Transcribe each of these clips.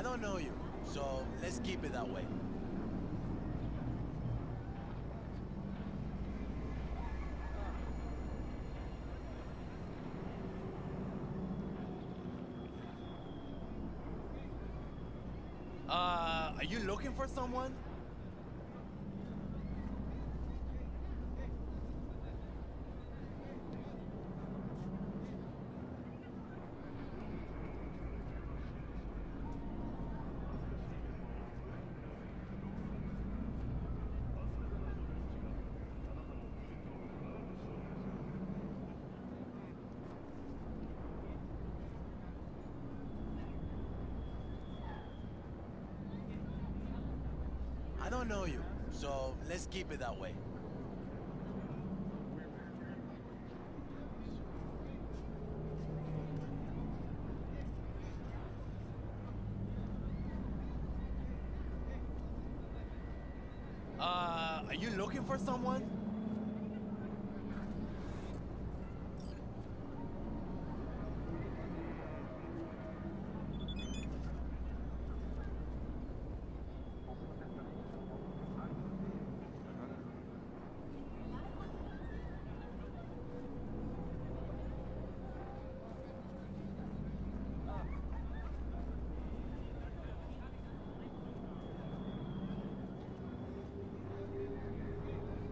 I don't know you, so let's keep it that way. Are you looking for someone? I don't know you, so let's keep it that way. Are you looking for someone? I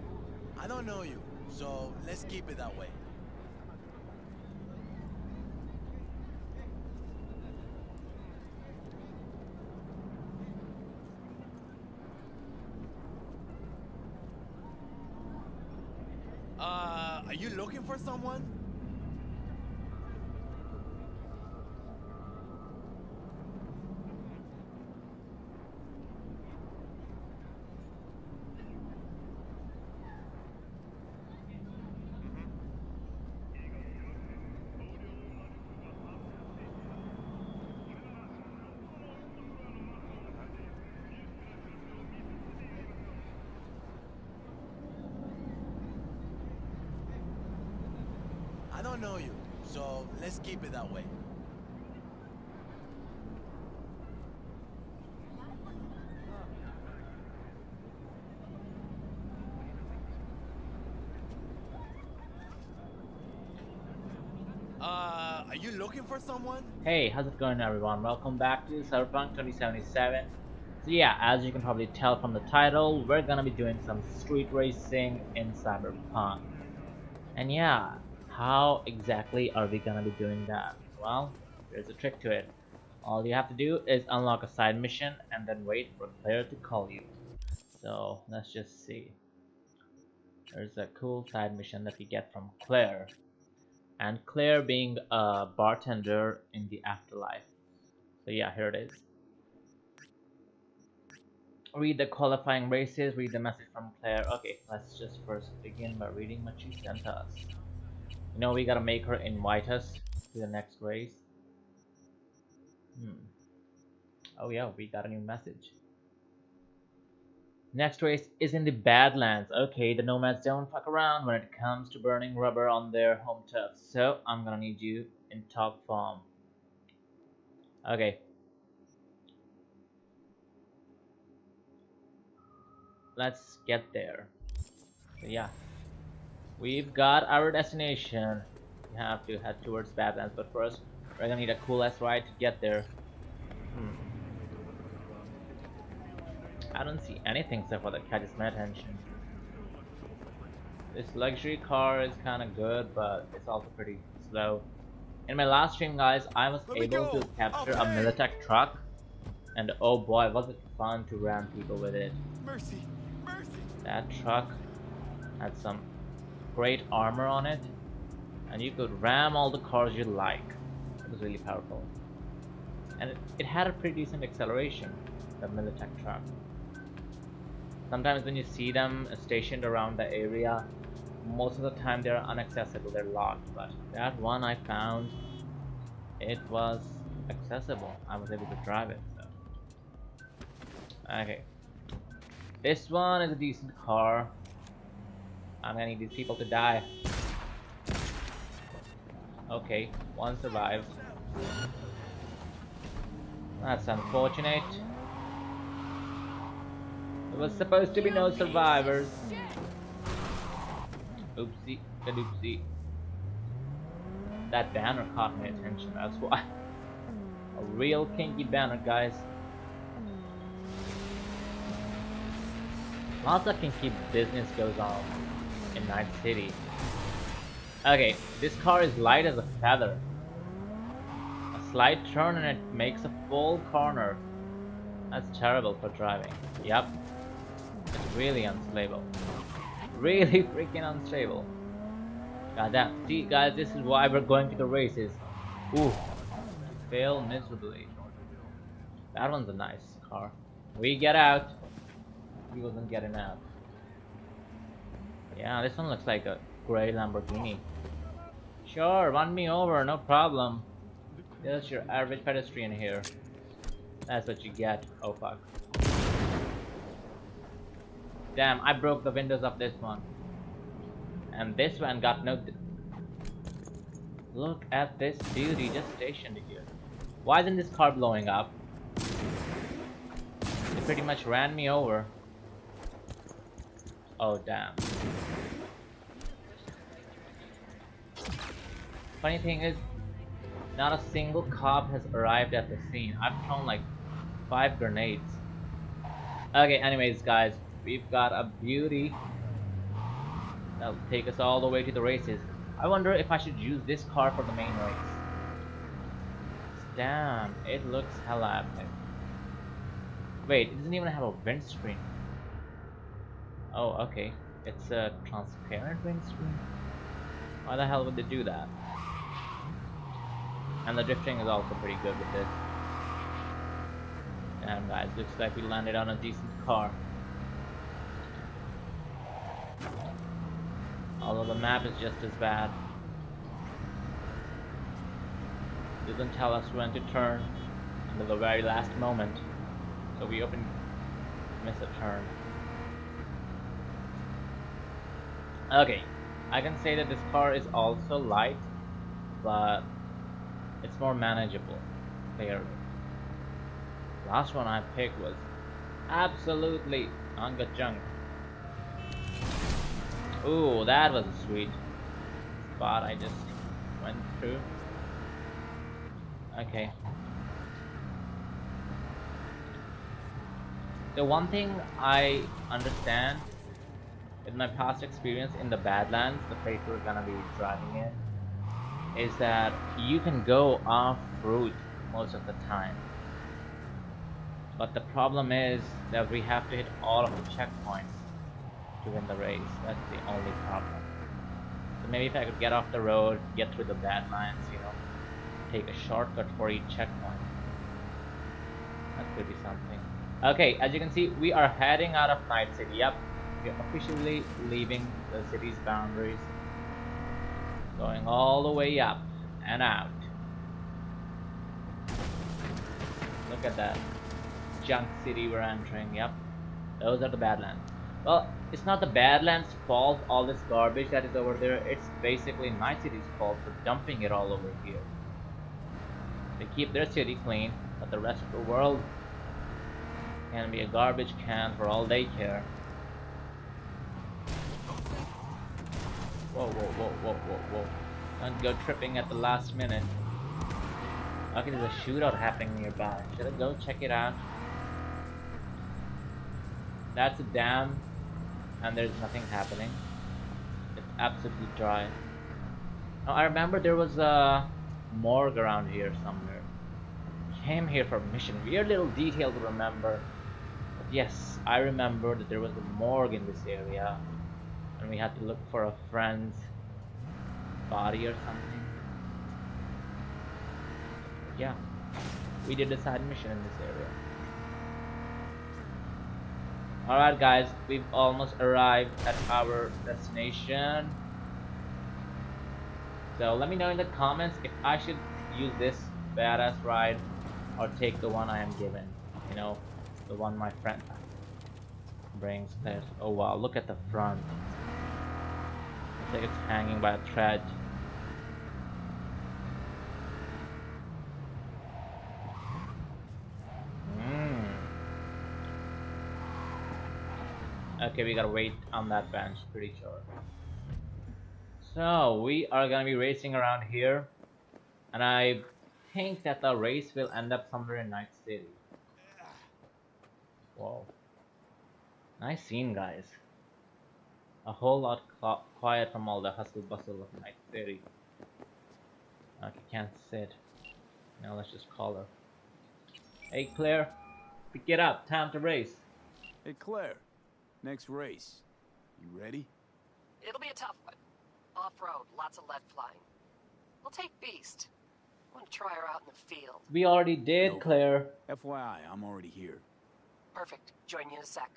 don't know you, so let's keep it that way. Are you looking for someone? I don't know you, so let's keep it that way. Are you looking for someone? Hey, how's it going everyone? Welcome back to Cyberpunk 2077. So yeah, as you can probably tell from the title, we're gonna be doing some street racing in Cyberpunk. And yeah, how exactly are we gonna be doing that? Well, there's a trick to it. All you have to do is unlock a side mission and then wait for Claire to call you. So let's just see. There's a cool side mission that we get from Claire. And Claire being a bartender in the afterlife. So yeah, here it is. Read the qualifying races, read the message from Claire. Okay, let's just first begin by reading what she sent us. You know, we gotta make her invite us to the next race. Oh yeah, we got a new message. Next race is in the Badlands. Okay, the nomads don't fuck around when it comes to burning rubber on their home turf. So I'm gonna need you in top form. Okay. Let's get there. So yeah. We've got our destination. We have to head towards Badlands, but first we're gonna need a cool ass ride to get there. I don't see anything except for that catches my attention. This luxury car is kind of good, but it's also pretty slow. In my last stream, guys, I was able to capture a Militech truck, and oh boy, was it fun to ram people with it. Mercy, mercy. That truck had some great armor on it, and you could ram all the cars you like. It was really powerful, and it had a pretty decent acceleration, the Militech truck. Sometimes when you see them stationed around the area, most of the time they're inaccessible, they're locked, but that one I found, it was accessible. I was able to drive it, so. Okay, this one is a decent car. I'm gonna need these people to die. Okay, one survived. That's unfortunate. There was supposed to be no survivors. Oopsie, kadoopsie. That banner caught my attention, that's why. A real kinky banner, guys. Lots of kinky business goes on in Night City. Okay, this car is light as a feather. A slight turn and it makes a full corner. That's terrible for driving. Yep. It's really unstable. Really freaking unstable. Goddamn. See guys, this is why we're going to the races. Ooh. Fail miserably. That one's a nice car. We get out. He wasn't getting out. Yeah, this one looks like a gray Lamborghini. Sure, run me over, no problem. Just your average pedestrian here. That's what you get. Oh fuck. Damn, I broke the windows of this one. And this one got no... Look at this beauty just stationed here. Why isn't this car blowing up? It pretty much ran me over. Oh damn. Funny thing is, not a single cop has arrived at the scene. I've thrown like 5 grenades. Okay, anyways guys, we've got a beauty that'll take us all the way to the races. I wonder if I should use this car for the main race. Damn, it looks hella epic. Wait, it doesn't even have a windscreen. Oh, okay. It's a transparent windscreen. Why the hell would they do that? And the drifting is also pretty good with this. Damn guys, looks like we landed on a decent car. Although the map is just as bad. It doesn't tell us when to turn until the very last moment. So we miss a turn. Okay, I can say that this car is also light, but it's more manageable, clearly. Last one I picked was absolutely unga junk. Ooh, that was a sweet spot I just went through. Okay. The one thing I understand with my past experience in the Badlands, the place we're gonna be driving in, is that you can go off route most of the time. But the problem is that we have to hit all of the checkpoints to win the race. That's the only problem. So maybe if I could get off the road, get through the Badlands, you know, take a shortcut for each checkpoint. That could be something. Okay, as you can see, we are heading out of Night City. Yep. We're officially leaving the city's boundaries, going all the way up and out. Look at that junk city we're entering. Yep, those are the Badlands. Well, it's not the Badlands' fault, all this garbage that is over there. It's basically Night City's fault for dumping it all over here. They keep their city clean, but the rest of the world can be a garbage can for all they care. Whoa, whoa, whoa, whoa, whoa, whoa. Don't go tripping at the last minute. Okay, there's a shootout happening nearby. Should I go check it out? That's a dam, and there's nothing happening. It's absolutely dry. Now, I remember there was a morgue around here somewhere. Came here for a mission. Weird little detail to remember. But yes, I remember that there was a morgue in this area. And we had to look for a friend's body or something. Yeah, we did a side mission in this area. Alright guys, we've almost arrived at our destination. So let me know in the comments if I should use this badass ride or take the one I am given. You know, the one my friend brings there. Oh wow, look at the front. It's like it's hanging by a thread. Okay, we gotta wait on that bench, pretty sure. So we are gonna be racing around here, and I think that the race will end up somewhere in Night City. Whoa. Nice scene, guys. A whole lot quiet from all the hustle bustle of Night City. Okay, can't sit. Now let's just call her. Hey Claire, get up, time to race. Hey Claire, next race. You ready? It'll be a tough one. Off-road, lots of lead flying. We'll take Beast. I want to try her out in the field. We already did, no, Claire. FYI, I'm already here. Perfect. Join you in a sec.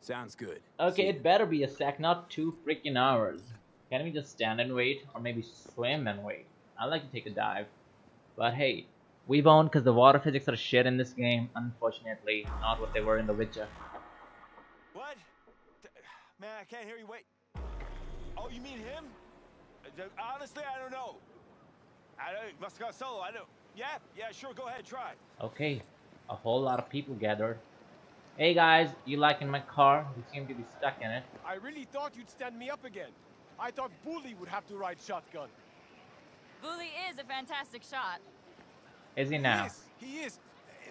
Sounds good. Okay, it better be a sec, not 2 freaking hours. Can we just stand and wait? Or maybe swim and wait? I'd like to take a dive. But hey, we won't, because the water physics are shit in this game, unfortunately. Not what they were in The Witcher. What? Man, I can't hear you. Wait. Oh, you mean him? Honestly, I don't know. Must have gone solo. I don't. Yeah, yeah, sure. Go ahead, try. Okay, a whole lot of people gathered. Hey guys, you liking my car? You seem to be stuck in it. I really thought you'd stand me up again. I thought Bully would have to ride shotgun. Bully is a fantastic shot. Is he now? He is,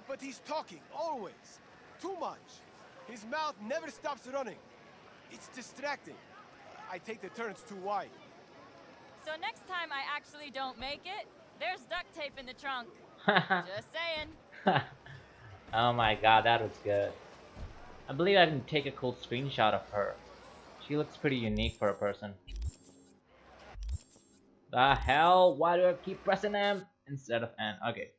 but he's talking always. Too much. His mouth never stops running. It's distracting. I take the turns too wide. So next time I actually don't make it, there's duct tape in the trunk. Just saying. Oh my god, that was good. I believe I can take a cool screenshot of her. She looks pretty unique for a person. The hell? Why do I keep pressing M instead of N? Okay.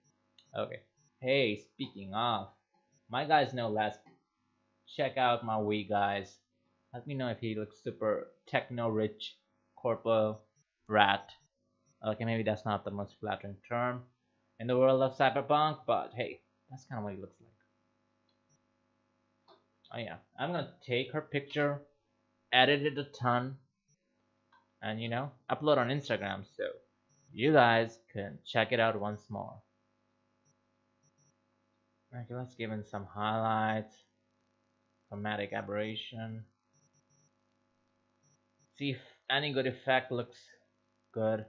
Okay. Hey, speaking of, my guy's no less. Check out my Wii, guys. Let me know if he looks super techno-rich corpo rat. Okay, maybe that's not the most flattering term in the world of cyberpunk, but hey, that's kind of what he looks like. Oh yeah, I'm gonna take her picture, edit it a ton, and you know, upload on Instagram so you guys can check it out once more. Okay, let's give in some highlights. Chromatic aberration. See if any good effect looks good.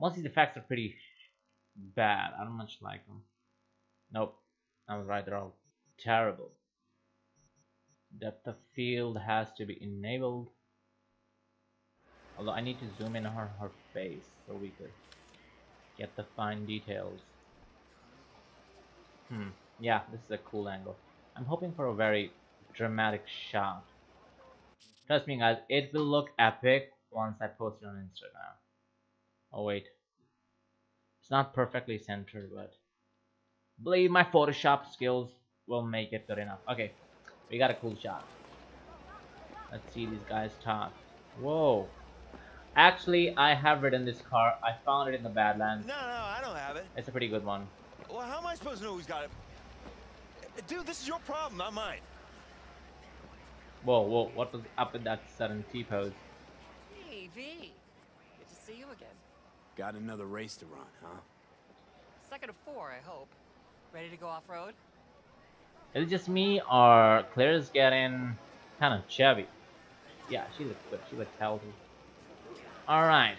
Most of the effects are pretty bad. I don't much like them. Nope, I was right, they're all terrible. Depth of field has to be enabled. Although I need to zoom in on her face so we could get the fine details. Yeah, this is a cool angle. I'm hoping for a very dramatic shot. Trust me guys, it will look epic once I post it on Instagram. Oh wait, it's not perfectly centered, but believe my Photoshop skills will make it good enough. Okay, we got a cool shot. Let's see these guys talk. Whoa. Actually, I have ridden this car. I found it in the Badlands. No, I don't have it. It's a pretty good one. Well, how am I supposed to know who's got it? Dude, this is your problem, not mine. Whoa, whoa, what was up in that sudden T-pose? Hey, V. Good to see you again. Got another race to run, huh? 2nd of 4, I hope. Ready to go off-road? Is it just me, or Claire's getting kind of chubby? Yeah, she looks good. She looks healthy. Alright.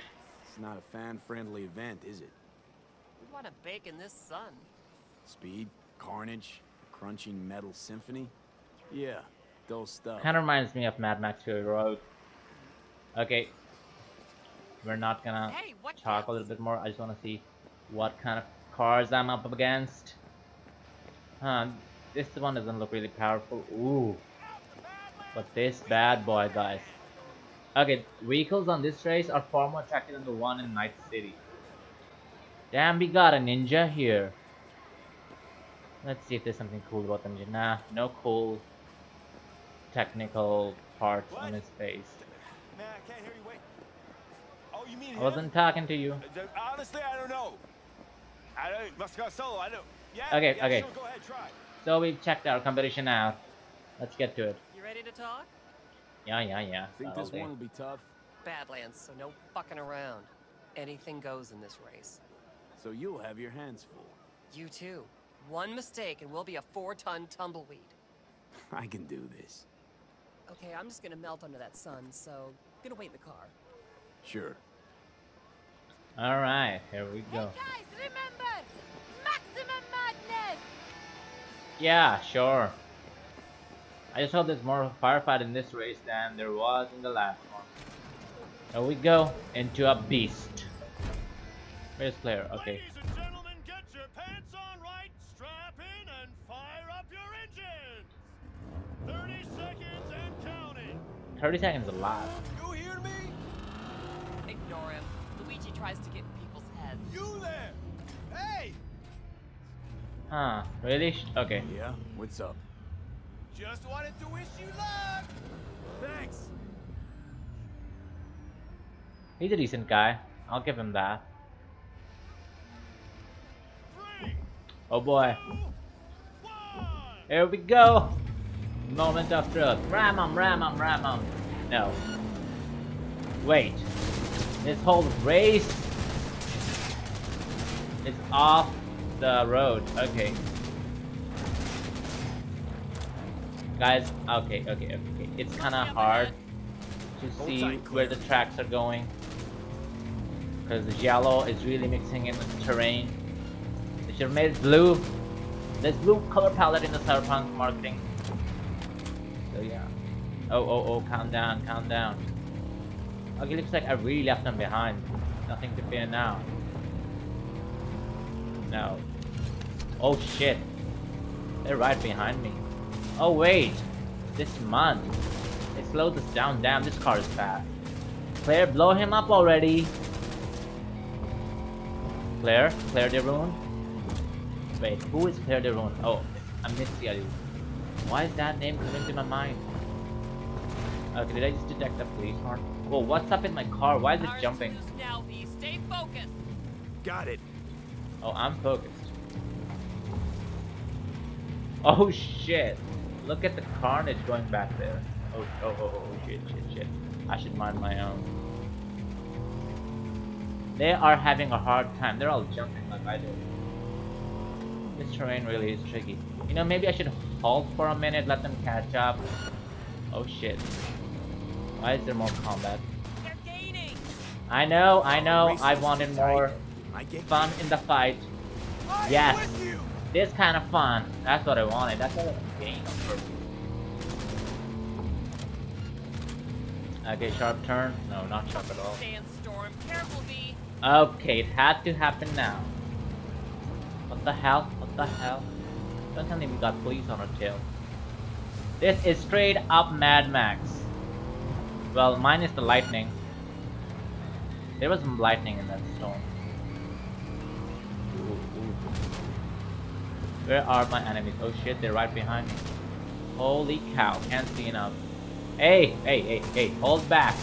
It's not a fan-friendly event, is it? We want to bake in this sun. Speed, carnage, crunching metal symphony? Yeah. Stuff. Kind of reminds me of Mad Max Fury Road. Okay, we're not gonna talk a little bit more. I just want to see what kind of cars I'm up against. This one doesn't look really powerful. Ooh, but this bad boy, guys. Okay, vehicles on this race are far more attractive than the one in Night City. Damn, we got a ninja here. Let's see if there's something cool about the ninja. Nah, no cool technical parts on his face. Man, I can't hear you. Wait. Oh, you mean I wasn't talking to you. Honestly, I don't know. Must go solo. I don't. Yeah. Okay, yeah, okay. Sure, go ahead, try. So we've checked our competition out. Let's get to it. You ready to talk? Yeah. Think this one will be tough. Badlands, so no fucking around. Anything goes in this race. So you'll have your hands full. You too. One mistake and we'll be a 4-ton tumbleweed. I can do this. Okay, I'm just gonna melt under that sun, so gonna wait in the car. Sure. All right, here we go. Hey guys, remember, maximum madness. Yeah, sure. I just hope there's more firefight in this race than there was in the last one. Here we go into a beast. Where's Claire? Okay. Ladies and gentlemen, get your pants on right, strap in, and fire up your engines. 30 seconds and counting. 30 seconds a lot. You hear me? Ignore him. Luigi tries to get in people's heads. You there? Hey. Huh? Really? Okay. Yeah. What's up? Just wanted to wish you luck. Thanks. He's a decent guy. I'll give him that. Oh boy. Here we go. Moment of truth. Ram him, ram him, ram him. No. Wait. This whole race is off the road. Okay. Guys, okay. It's kind of hard to see where the tracks are going, because the yellow is really mixing in with the terrain. They should have made it blue. There's blue color palette in the Cyberpunk marketing. So yeah. Oh, calm down. Okay, looks like I really left them behind. Nothing to fear now. No. Oh shit. They're right behind me. Oh wait. This month. They slowed us down. Damn, this car is fast. Claire, blow him up already. Claire Deroon? Wait, who is Claire Deroon? Oh, I missed the other. Why is that name coming to my mind? Okay, did I just detect the police mark? Whoa, what's up in my car? Why is it jumping? Now, V. Stay focused. Got it. Oh, I'm focused. Oh shit. Look at the carnage going back there. Oh, shit. I should mind my own. They are having a hard time. They're all jumping like I do. This terrain really is tricky. You know, maybe I should halt for a minute, let them catch up. Oh shit. Why is there more combat? They're gaining. I know. I wanted more fun in the fight. Yes. This kind of fun. That's what I wanted. That's what I was gaining on purpose. Okay, sharp turn. No, not sharp at all. Sandstorm. Careful, V. Okay, it had to happen now. What the hell? Don't tell me we got police on our tail. This is straight up Mad Max. Well, minus the lightning. There was some lightning in that storm. Ooh. Where are my enemies? Oh shit, they're right behind me. Holy cow, can't see enough. Hey, hold back.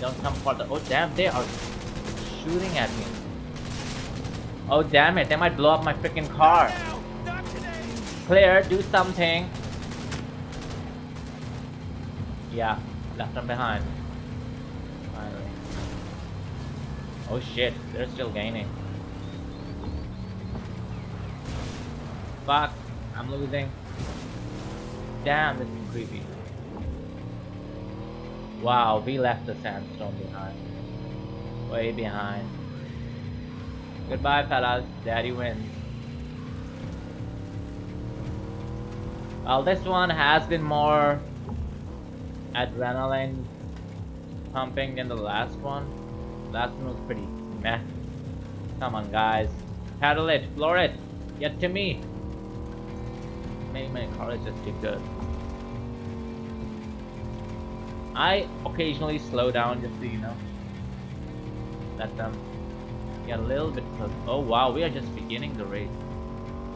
Don't come further. Oh damn, they are shooting at me. Oh damn it, they might blow up my freaking car. Not today. Claire, do something. Yeah, left them behind. Finally. Oh shit, they're still gaining. Fuck, I'm losing. Damn, this is creepy. Wow, we left the sandstorm behind. Way behind. Goodbye, fellas. Daddy wins. Well, this one has been more adrenaline pumping than the last one. Last one was pretty meh. Come on, guys. Paddle it. Floor it. Get to me. Maybe my car is just too good. I occasionally slow down just to, you know, let them get a little bit close. Oh wow, we are just beginning the race.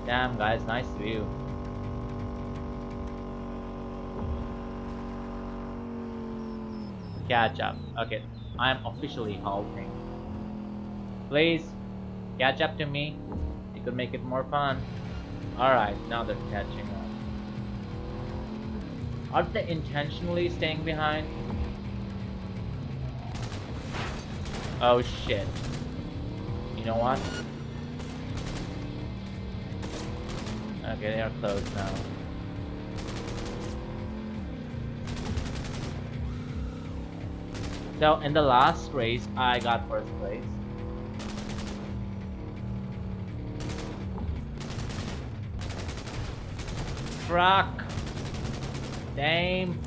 Damn guys, nice view. Catch up. Okay, I am officially halting. Please, catch up to me. It could make it more fun. Alright, now they're catching up. Are they intentionally staying behind? Oh shit. You know what? Okay, they are close now. Now, in the last race, I got first place. Truck! Damn!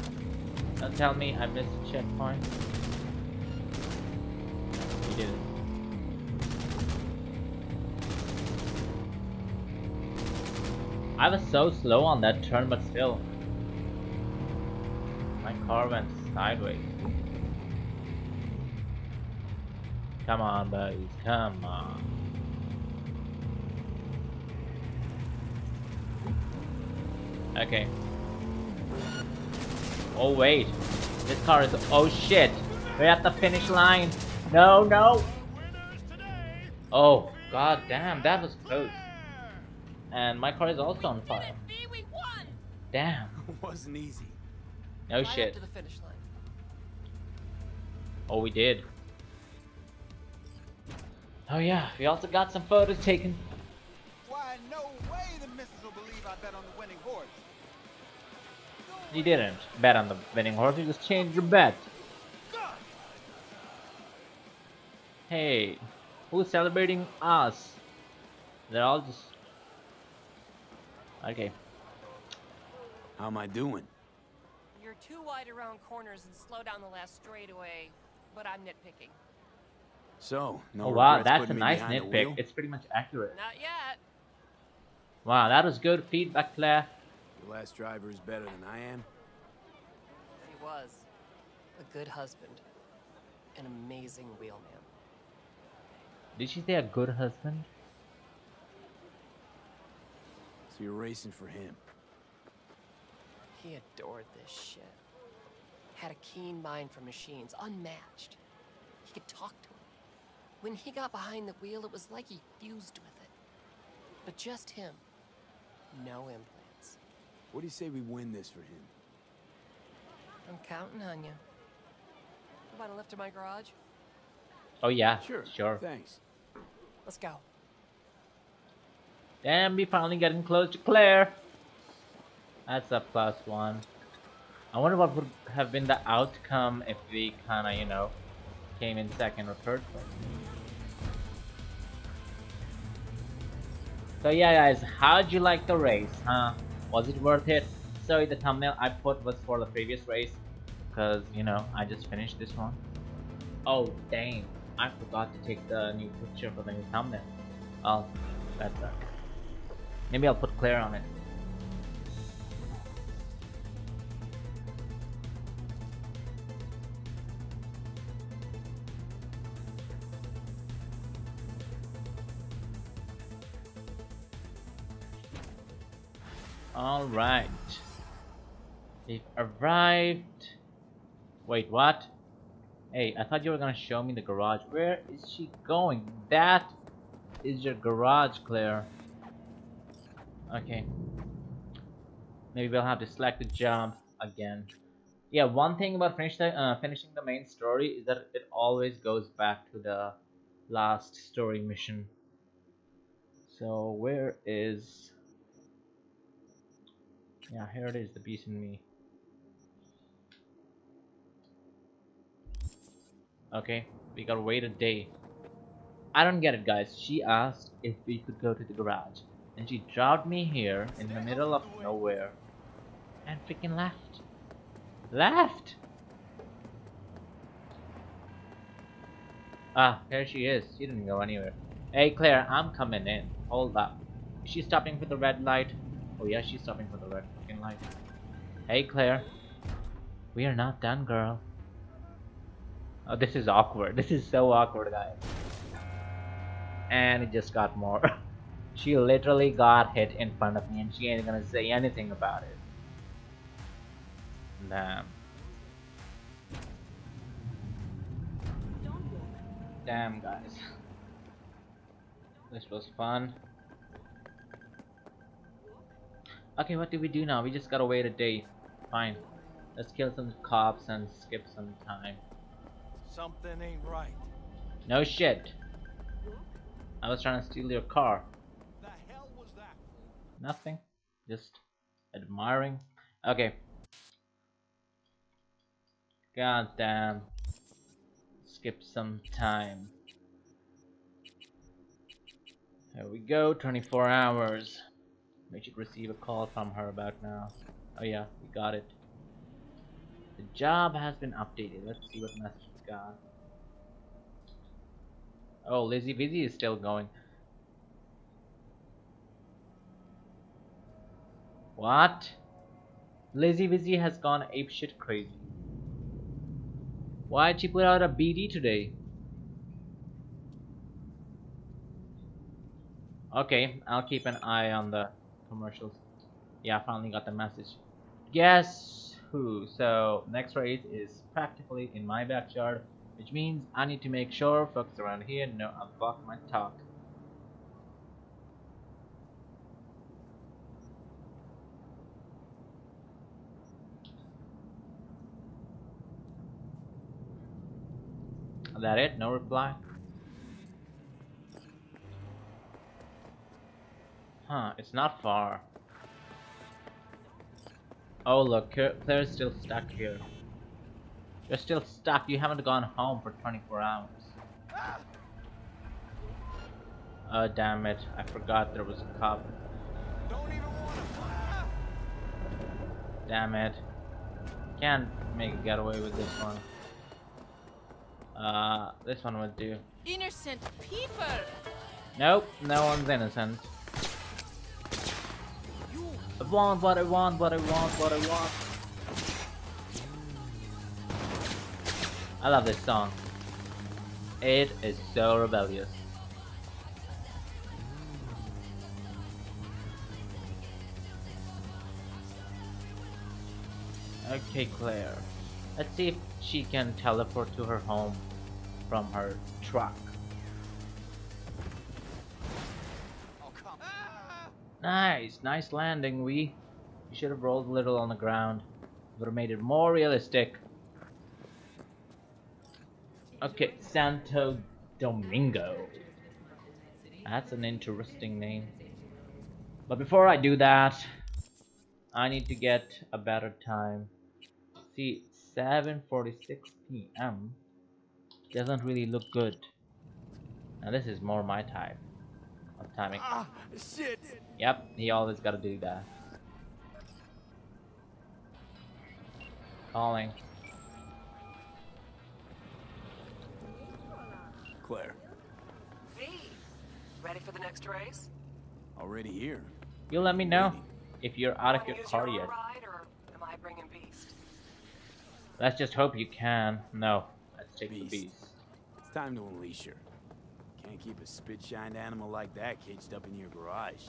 Don't tell me I missed a checkpoint. We did it. I was so slow on that turn, but still. My car went sideways. Come on, buddies, come on. Okay. Oh wait, this car is, oh shit, we're at the finish line. No, no. Oh, god damn, that was close. And my car is also on fire. Damn. It wasn't easy. No shit. Oh, we did. Oh yeah, we also got some photos taken. Why, no way the missus will believe I bet on the winning horse. You didn't bet on the winning horse, you just changed your bet. Hey, who's celebrating us? They're all just... Okay. How am I doing? You're too wide around corners and slow down the last straightaway, but I'm nitpicking. So, no. Oh wow, that's a nice nitpick. It's pretty much accurate. Not yet. Wow, that was good feedback, Claire. The last driver is better than I am. He was a good husband, an amazing wheelman. Did she say a good husband? You're racing for him. He adored this shit. Had a keen mind for machines, unmatched. He could talk to him. When he got behind the wheel, it was like he fused with it. But just him. No implants. What do you say we win this for him? I'm counting on you. You want a lift to my garage? Oh yeah, sure. Thanks. Let's go. Damn, we finally getting close to Claire. That's a +1. I wonder what would have been the outcome if we kinda, you know, came in second or third place. So yeah guys, how'd you like the race, huh? Was it worth it? Sorry, the thumbnail I put was for the previous race, because, you know, I just finished this one. Oh dang, I forgot to take the new picture for the new thumbnail. Oh, that sucks. Maybe I'll put Claire on it. Alright. We've arrived. Wait, what? Hey, I thought you were gonna show me the garage. Where is she going? That is your garage, Claire. Okay, maybe we'll have to select the jump again. Yeah, one thing about finishing the main story is that it always goes back to the last story mission. So where is... Yeah, here it is, the beast in me. Okay, we gotta wait a day. I don't get it, guys. She asked if we could go to the garage. And she dropped me here in the middle of nowhere and freaking left. Left! Ah, there she is. She didn't go anywhere. Hey Claire, I'm coming in. Hold up. Is she stopping for the red light? Oh yeah, she's stopping for the red fucking light. Hey Claire. We are not done, girl. Oh, this is awkward. This is so awkward, guys. And it just got more. She literally got hit in front of me and she ain't gonna say anything about it. Damn. Damn, guys. This was fun. Okay, what do we do now? We just gotta wait a day. Fine. Let's kill some cops and skip some time. Something ain't right. No shit. I was trying to steal your car. Nothing, just admiring. Okay. God damn. skip some time. There we go, 24 hours. We should receive a call from her about now. Oh yeah, we got it. The job has been updated. Let's see what message we got. Oh, Lazy Busy is still going. What? Lazy Busy has gone apeshit crazy. Why'd she put out a BD today? Okay, I'll keep an eye on the commercials. Yeah, I finally got the message. Guess who? So, next raid is practically in my backyard, which means I need to make sure folks around here know I'll block my talk. Is that it? No reply? Huh, it's not far. Oh look, Claire's still stuck here. You're still stuck, you haven't gone home for 24 hours. Oh damn it, I forgot there was a cop. Damn it. Can't make a getaway with this one. This one would do. Innocent people. Nope, no one's innocent. I want what I want, what I want, what I want. I love this song. It is so rebellious. Okay, Claire. Let's see if she can teleport to her home from her truck. Nice, nice landing. You should have rolled a little on the ground. Would have made it more realistic. Okay, Santo Domingo. That's an interesting name. But before I do that, I need to get a better time. See, 7:46 p.m. doesn't really look good. Now this is more my type of timing. Shit. Yep, he always gotta do that. Calling. Claire. V, ready for the next race? Already here. You let me know if you're out of your car yet. Am I bringing beast? Let's just hope you can. No, let's take the beast. It's time to unleash her. Can't keep a spit-shined animal like that caged up in your garage.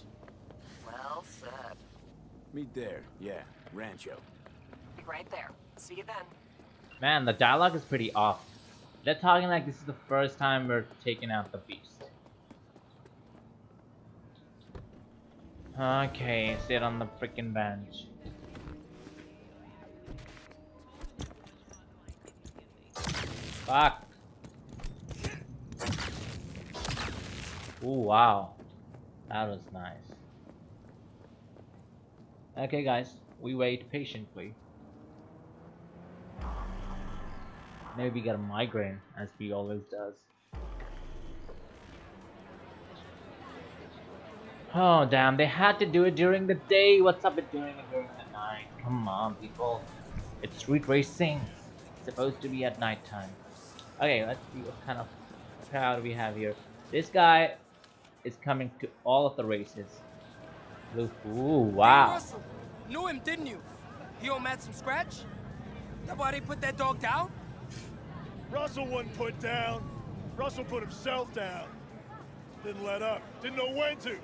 Well said. Meet there. Yeah, Rancho. Be right there. See you then. Man, the dialogue is pretty off. They're talking like this is the first time we're taking out the beast. Okay, sit on the freaking bench. Fuck. Ooh, wow. That was nice. Okay, guys. We wait patiently. Maybe we get a migraine, as he always does. Oh, damn. They had to do it during the day. What's up with doing it during the night? Come on, people. It's street racing. It's supposed to be at nighttime. Okay, let's see what kind of crowd we have here. This guy is coming to all of the races. Ooh, wow. Hey, Russell. Knew him, didn't you? He owe Matt some scratch? That why they put that dog down? Russell wasn't put down. Russell put himself down. Didn't let up. Didn't know when to.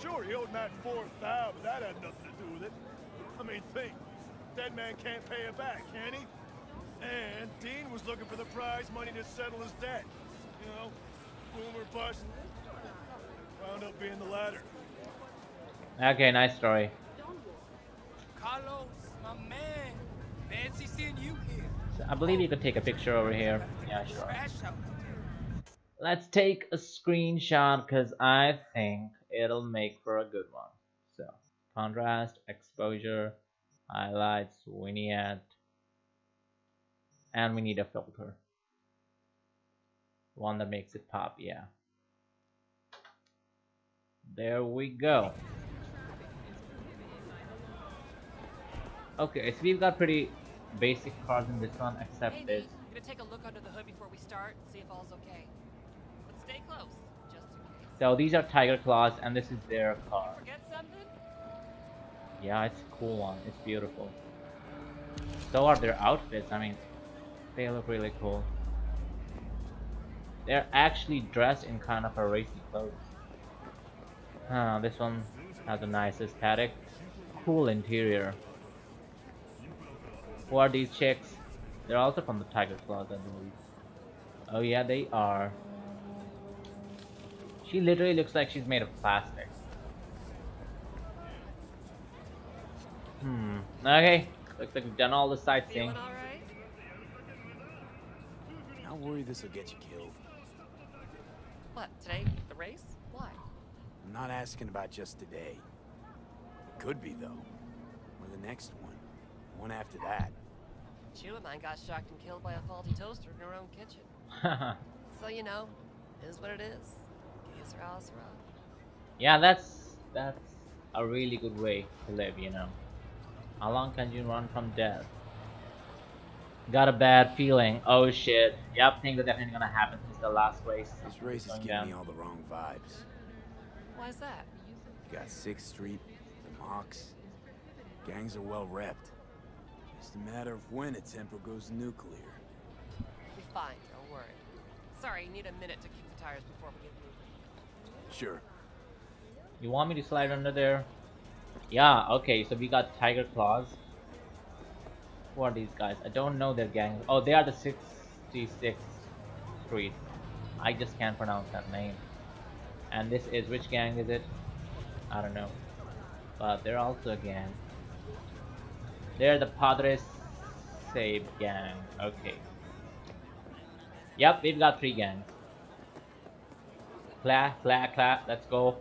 Sure, he owed Matt 4,000, but that had nothing to do with it. I mean, think. Dead man can't pay it back, can he? And Dean was looking for the prize money to settle his debt. You know? Boomer bust wound up being the latter. Okay, nice story. Carlos, my man. Fancy seeing you here. So I believe you could take a picture over here. Yeah, sure. Let's take a screenshot because I think it'll make for a good one. So, contrast, exposure, highlights, vignette, and we need a filter. One that makes it pop, yeah. There we go. Okay, so we've got pretty basic cars in this one, except hey, this. Gonna take a look under the hood before we start, see if all's okay. But stay close, just in case. So these are Tiger Claws, and this is their car. Forget something? Yeah, it's a cool one. It's beautiful. So are their outfits. I mean, they look really cool. They're actually dressed in kind of a racy clothes. Huh, this one has the nicest paddock. Cool interior. Who are these chicks? They're also from the Tiger Claws, I believe. Oh yeah, they are. She literally looks like she's made of plastic. Hmm. Okay. Looks like we've done all the sightseeing. Feeling all right? Don't worry, this will get you killed. What, today? The race? Why? I'm not asking about just today. It could be though. Or the next one. One after that. Chew and I got shocked and killed by a faulty toaster in her own kitchen. So you know, it is what it is. Yeah, that's a really good way to live, you know. How long can you run from death? Got a bad feeling. Oh shit. Yep, things are definitely gonna happen since the last race. This race is giving me all the wrong vibes. Why is that? You got 6th Street, the Mox. Gangs are well repped. Just a matter of when a tempo goes nuclear. You're fine, don't worry. Sorry, you need a minute to kick the tires before we get moving. Sure. You want me to slide under there? Yeah, okay, so we got Tiger Claws. Who are these guys? I don't know their gang. Oh, they are the 66th Street. I just can't pronounce that name. And this is, which gang is it? I don't know. But they're also a gang. They're the Padres Save gang. Okay. Yep, we've got 3 gangs. Clap, clap, clap. Let's go.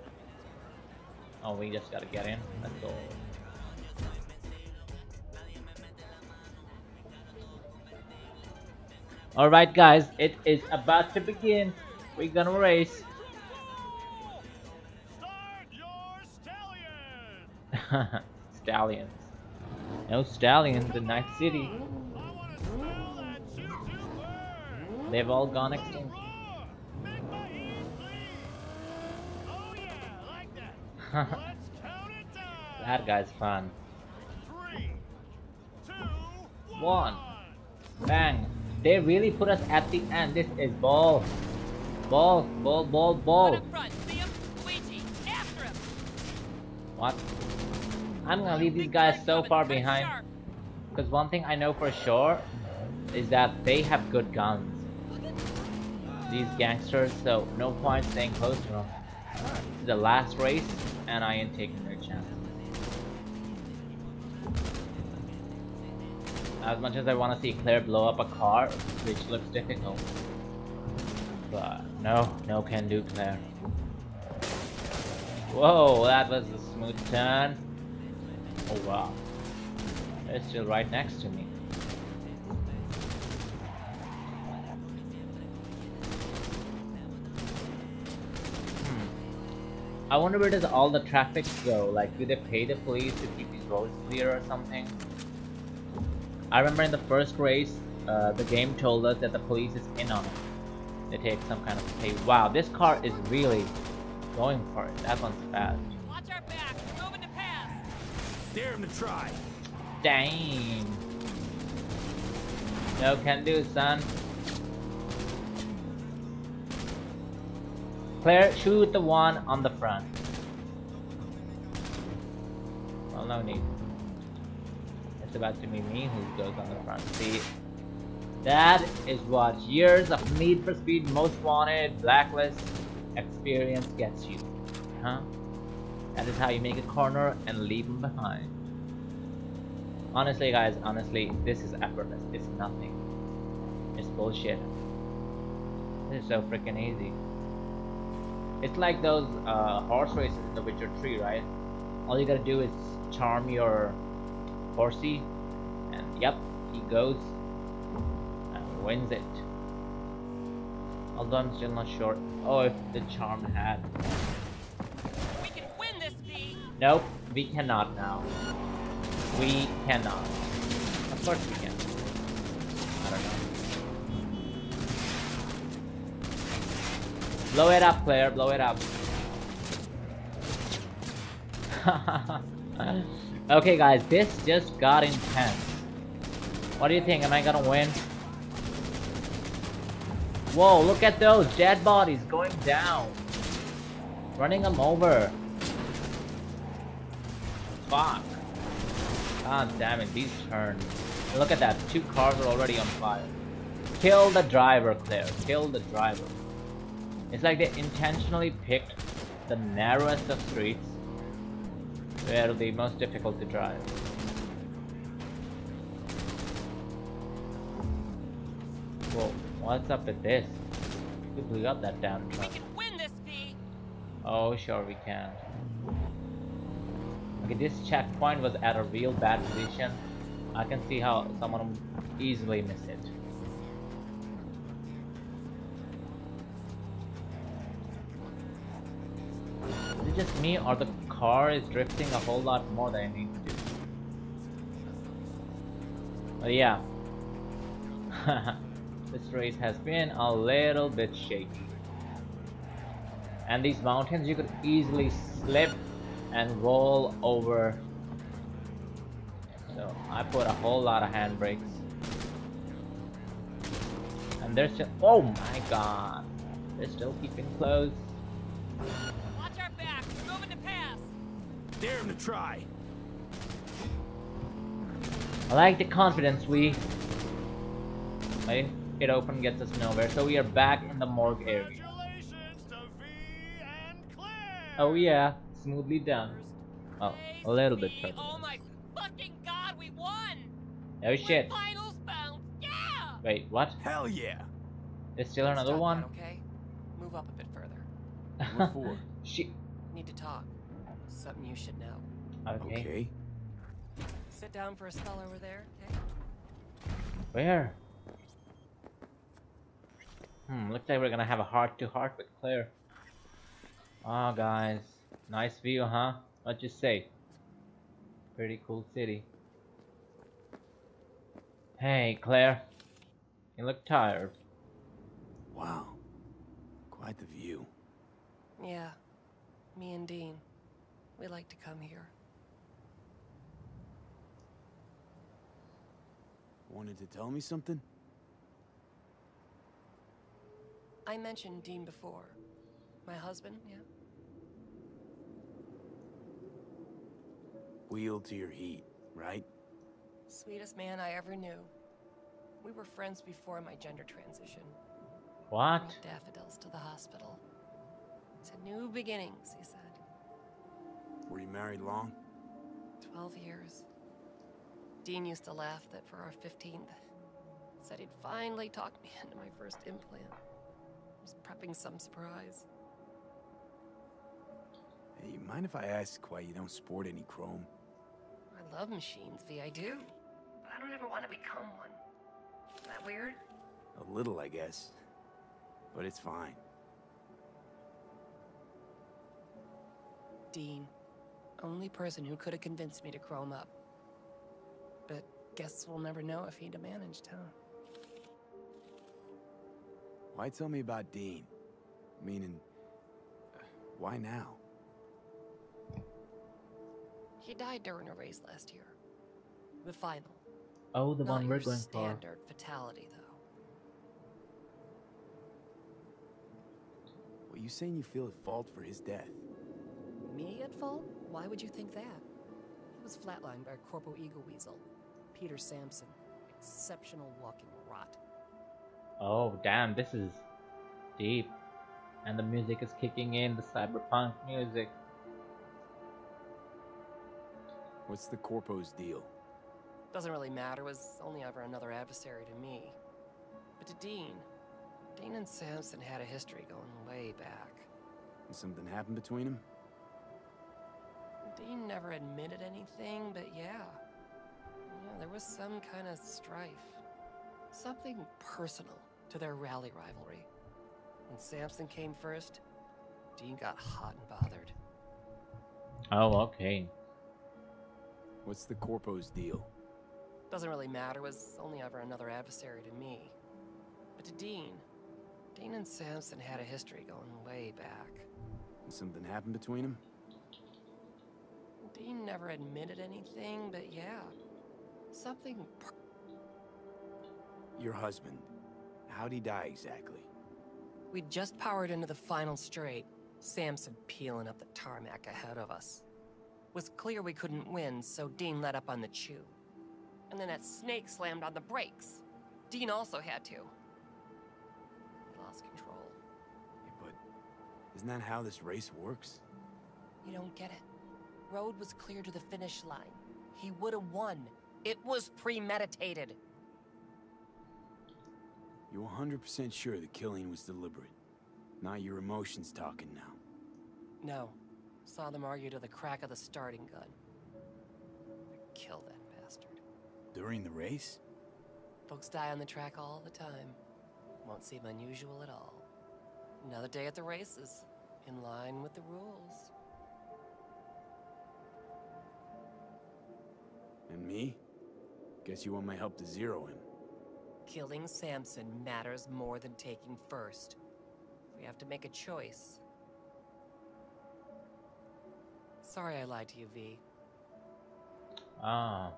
Oh, we just gotta get in. Let's go. Alright, guys. It is about to begin. We're gonna race. Start your stallion! Stallions. No stallions in Night City. They've all gone extinct. That guy's fun. 3, 2, 1. Bang. They really put us at the end. This is ball. Ball, ball, ball, ball. What? I'm gonna leave these guys so far behind, because one thing I know for sure is that they have good guns, these gangsters, so no point staying close to them. This is the last race and I ain't taking their chance. As much as I want to see Claire blow up a car, which looks difficult, but no can do, Claire. Whoa, that was a smooth turn. Oh wow, they're still right next to me. I wonder where does all the traffic go, like do they pay the police to keep these roads clear or something? I remember in the first race, the game told us that the police is in on it. They take some kind of pay. Wow, this car is really going for it. That one's fast. Watch our back. Dare him to try. Dang. No can do, son. Claire, shoot the one on the front. Well, no need. It's about to be me who goes on the front. See, that is what years of Need for Speed Most Wanted Blacklist experience gets you. Huh? That is how you make a corner and leave them behind. Honestly guys, honestly, this is effortless. It's nothing. It's bullshit. This is so freaking easy. It's like those horse races in the Witcher 3, right? All you gotta do is charm your horsey and yep, he goes and wins it. Although I'm still not sure. Oh, if the charm had. We can win this, V. Nope, we cannot now. We cannot. Of course we can. I don't know. Blow it up, Claire. Blow it up. Okay, guys, this just got intense. What do you think? Am I gonna win? Whoa, look at those dead bodies going down. Running them over. Fuck. God damn it, these turns. Look at that, two cars are already on fire. Kill the driver, Claire. Kill the driver. It's like they intentionally picked the narrowest of streets where the most difficult to drive. Whoa. What's up with this? We blew up that damn truck. We can win this, V. Oh, sure we can. Okay, this checkpoint was at a real bad position. I can see how someone would easily miss it. Is it just me or the car is drifting a whole lot more than I need to do? But yeah. This race has been a little bit shaky, and these mountains you could easily slip and roll over, so I put a whole lot of handbrakes. And they're still, oh my god, they're still keeping close. Watch our back, we're moving to pass. Dare him to try. I like the confidence we made. It open gets us nowhere, so we are back in the morgue area. Congratulations to V and Claire. Oh yeah, smoothly done. Oh, a little bit tough. Oh my fucking god, we won! Oh shit! Finals bound. Yeah! Wait, what? Hell yeah! There's still another one. Okay, move up a bit further. Shit. Need to talk. Something you should know. Okay. Sit down for a spell over there. Okay? Where? Looks like we're gonna have a heart-to-heart with Claire. Ah, guys, nice view, huh? What you say? Pretty cool city. Hey, Claire, you look tired. Wow, quite the view. Yeah, me and Dean, we like to come here. Wanted to tell me something? I mentioned Dean before. My husband, yeah. Wheel to your heat, right? Sweetest man I ever knew. We were friends before my gender transition. What? Brought daffodils to the hospital. To new beginnings, he said. Were you married long? 12 years. Dean used to laugh that for our 15th, said he'd finally talked me into my first implant. Was prepping some surprise. Hey, you mind if I ask why you don't sport any chrome? I love machines, V, I do. But I don't ever want to become one. Is that weird? A little, I guess. But it's fine. Dean, only person who could have convinced me to chrome up. But guess we'll never know if he'd have managed, huh? Why tell me about Dean? Meaning, why now? He died during a race last year. The final. Oh, the one we're going for. Not your standard fatality, though. Well, you saying you feel at fault for his death? Me at fault? Why would you think that? He was flatlined by Corpo Eagle Weasel. Peter Samson. Exceptional walking rot. Oh damn, this is deep. And the music is kicking in, the cyberpunk music. What's the Corpo's deal? Doesn't really matter, it was only ever another adversary to me. But to Dean, Dean and Samson had a history going way back. Did something happen between them? Dean never admitted anything, but yeah, there was some kind of strife. Something personal to their rally rivalry. When Samson came first, Dean got hot and bothered. Oh, okay. What's the Corpo's deal? Doesn't really matter. Was only ever another adversary to me. But to Dean, Dean and Samson had a history going way back. And something happened between them? Dean never admitted anything, but yeah. Something... Your husband. How'd he die exactly? We'd just powered into the final straight. Samson peeling up the tarmac ahead of us. Was clear we couldn't win, so Dean let up on the chew. And then that snake slammed on the brakes. Dean also had to. He lost control. Hey, but isn't that how this race works? You don't get it. Road was clear to the finish line. He would have won. It was premeditated. You're 100% sure the killing was deliberate? Not your emotions talking now. No. Saw them argue to the crack of the starting gun. I killed that bastard. During the race? Folks die on the track all the time. Won't seem unusual at all. Another day at the races. In line with the rules. And me? Guess you want my help to zero him. Killing Samson matters more than taking first. We have to make a choice. Sorry I lied to you, V. Ah,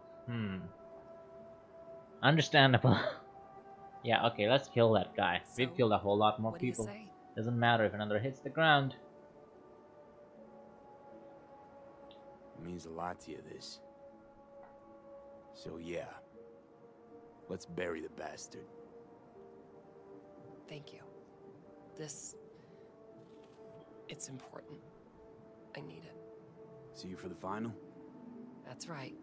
understandable. Yeah, okay, let's kill that guy. So, we've killed a whole lot more people. Doesn't matter if another hits the ground. It means a lot to you, this. So yeah, let's bury the bastard. Thank you. This... it's important. I need it. See you for the final? That's right.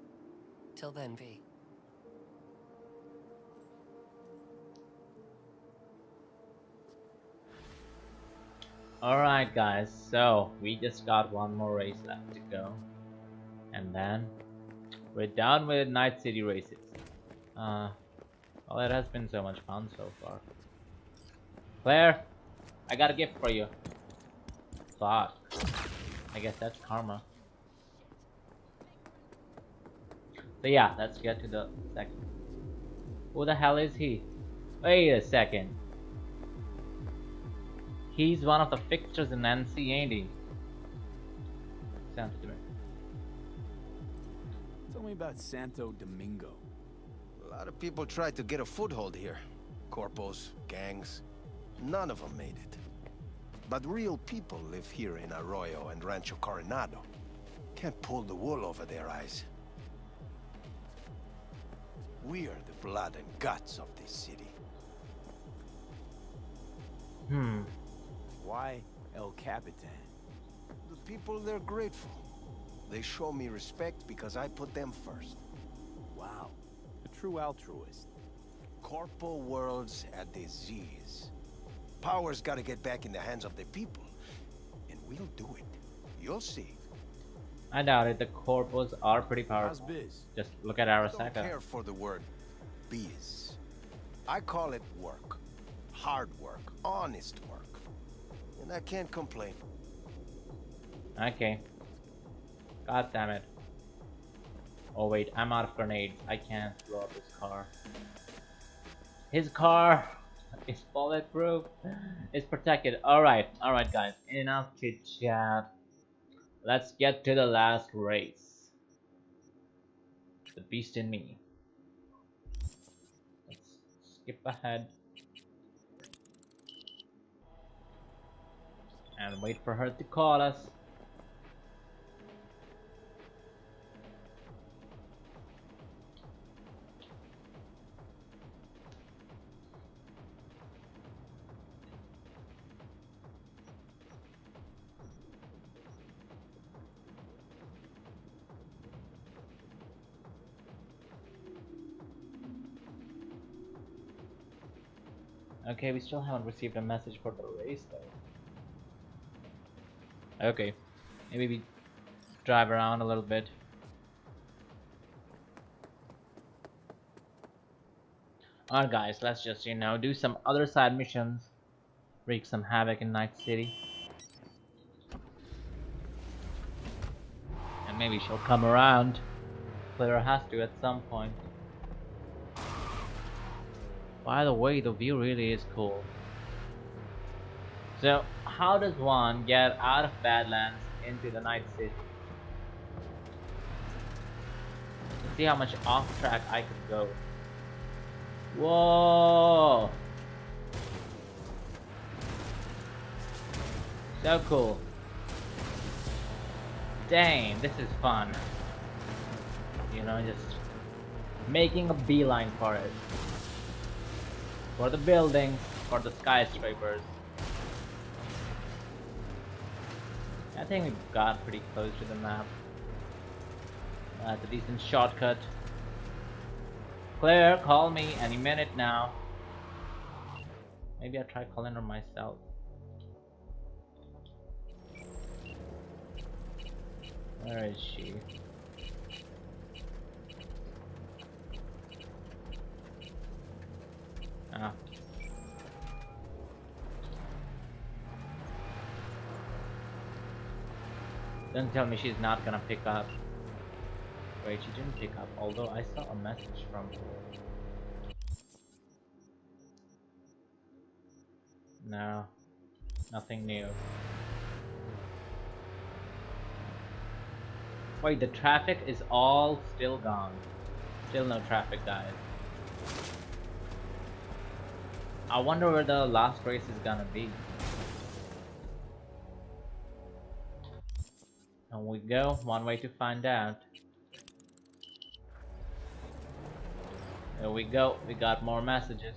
Till then, V. Alright guys, so we just got one more race left to go. And then we're done with Night City races. Well, it has been so much fun so far. Claire, I got a gift for you. Fuck. I guess that's karma. So yeah, let's get to the second. Who the hell is he? Wait a second. He's one of the fixtures in NC, ain't he? Santo Domingo. Tell me about Santo Domingo. A lot of people tried to get a foothold here. Corpos, gangs. None of them made it. But real people live here in Arroyo and Rancho Coronado. Can't pull the wool over their eyes. We are the blood and guts of this city. Why El Capitan? The people, they're grateful. They show me respect because I put them first. Wow. A true altruist. Corpo world's a disease. Power's gotta get back in the hands of the people. And we'll do it. You'll see. I doubt it. The Corpos are pretty powerful. Biz? Just look at Arasaka. I don't care for the word biz. I call it work. Hard work. Honest work. And I can't complain. Okay. God damn it. Oh wait, I'm out of grenades. I can't blow up his car. His car! It's bulletproof. It's protected. Alright guys, enough chit chat. Let's get to the last race. The beast in me. Let's skip ahead and wait for her to call us. Okay, we still haven't received a message for the race though. Okay, maybe we drive around a little bit. Alright guys, let's just, you know, do some other side missions. wreak some havoc in Night City. And maybe she'll come around. Claire has to at some point. By the way, the view really is cool. So, how does one get out of Badlands into the Night City? Let's see how much off track I could go. Whoa! So cool. Dang, this is fun. You know, just making a beeline for it. For the buildings, for the skyscrapers. I think we got pretty close to the map. That's a decent shortcut. Claire, call me any minute now. Maybe I'll try calling her myself. Where is she? Ah. Don't tell me she's not gonna pick up. Wait, she didn't pick up, although I saw a message from her. No, nothing new. Wait, the traffic is all still gone. Still no traffic, guys. I wonder where the last race is gonna be. And we go, one way to find out. There we go, we got more messages.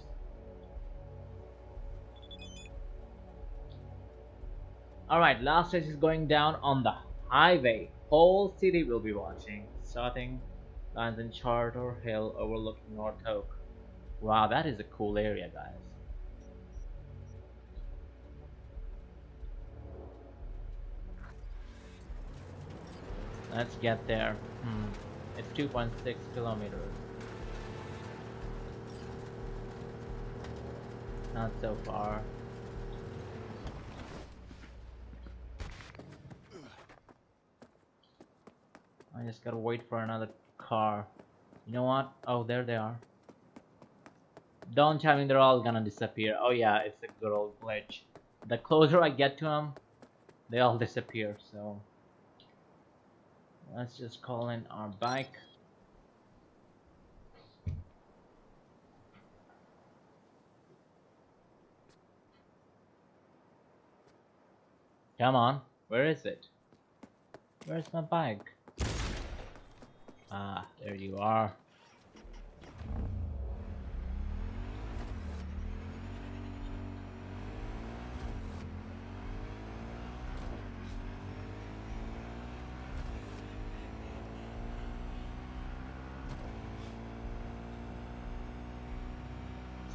Alright, last race is going down on the highway. Whole city will be watching. Starting lines in Charter Hill overlooking North Oak. Wow, that is a cool area, guys. Let's get there. It's 2.6 kilometers. Not so far. I just gotta wait for another car. You know what? Oh, there they are. Don't tell me they're all gonna disappear. Oh yeah, it's a good old glitch. The closer I get to them, they all disappear, so... Let's just call in our bike. Come on, where is it? Where's my bike? Ah, there you are.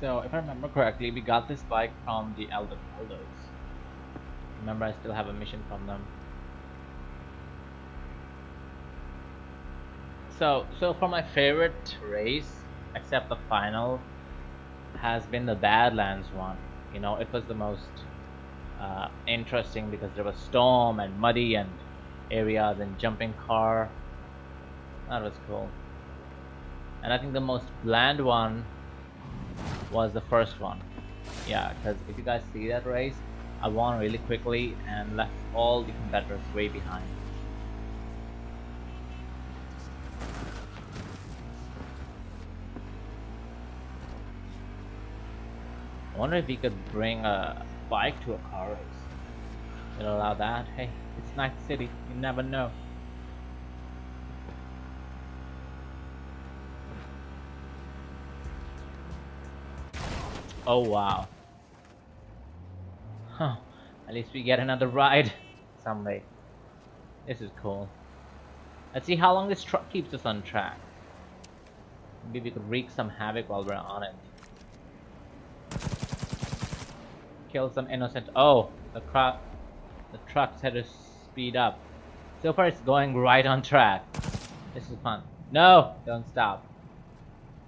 So, if I remember correctly, we got this bike from the Elder Aldos. Remember, I still have a mission from them. So for my favorite race, except the final, has been the Badlands one. You know, it was the most interesting because there was storm and muddy and areas and jumping car. That was cool. And I think the most bland one was the first one. Yeah, because if you guys see that race, I won really quickly and left all the competitors way behind. I wonder if we could bring a bike to a car race. It'll allow that. Hey, it's Night City, you never know. Oh wow. Huh, at least we get another ride someday. This is cool. Let's see how long this truck keeps us on track. Maybe we could wreak some havoc while we're on it. Kill some innocent. Oh, the truck's had to speed up. So far it's going right on track. This is fun. No, don't stop.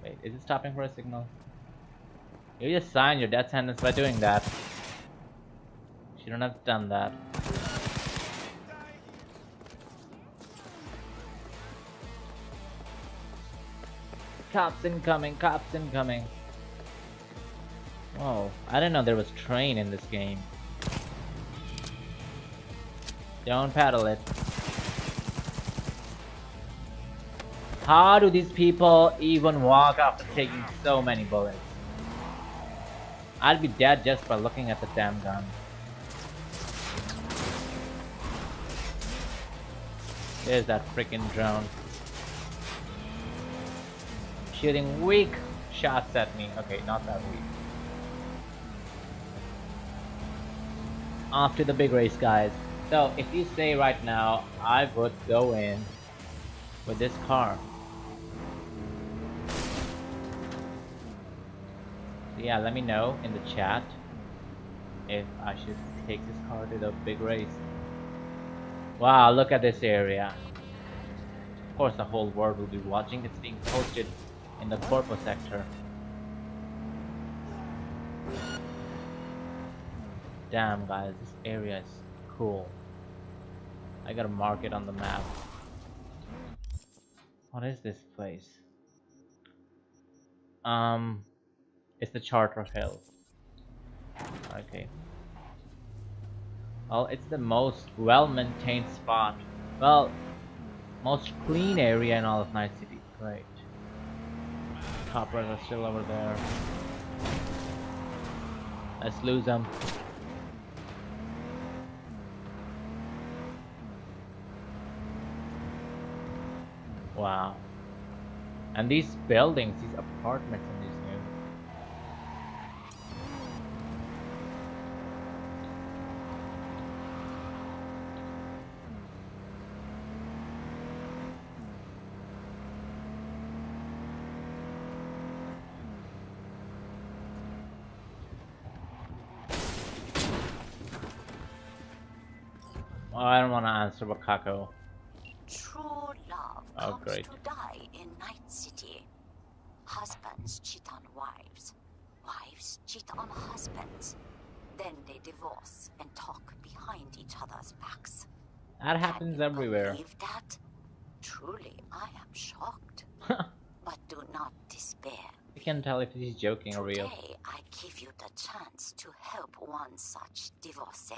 Wait, is it stopping for a signal? You just sign your death sentence by doing that. You don't have to done that. Cops incoming, cops incoming. Whoa, I didn't know there was train in this game. Don't paddle it. How do these people even walk after taking so many bullets? I'd be dead just by looking at the damn gun. There's that freaking drone. Shooting weak shots at me. Okay, not that weak. Off to the big race, guys. So if you say right now, I would go in with this car. So yeah, let me know in the chat if I should take this car to the big race. Wow, look at this area. Of course the whole world will be watching. It's being posted in the Corpo sector. Damn guys, this area is cool. I gotta mark it on the map. What is this place? It's the Charter Hill. Okay. Well, it's the most well-maintained spot. Well, most clean area in all of Night City. Great. Coppers are still over there. Let's lose them. Wow. And these buildings, these apartments in this new. Well, I don't want to answer Bakako. Oh, great. To die in Night City. Husbands cheat on wives. Wives cheat on husbands. Then they divorce and talk behind each other's backs. That happens everywhere. Believe that? Truly, I am shocked. But do not despair. You can tell if he's joking or real. Today, I give you the chance to help one such divorcee.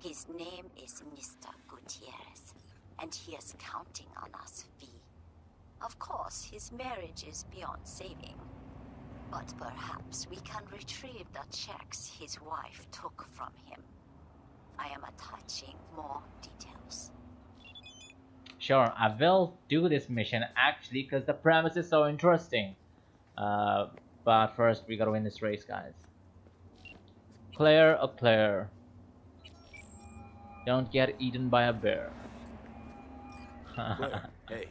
His name is Mr. Gutierrez. And he is counting on us, V. Of course, his marriage is beyond saving. But perhaps we can retrieve the checks his wife took from him. I am attaching more details. Sure, I will do this mission actually because the premise is so interesting. But first we gotta win this race, guys. Claire, a Claire. Don't get eaten by a bear. Hey.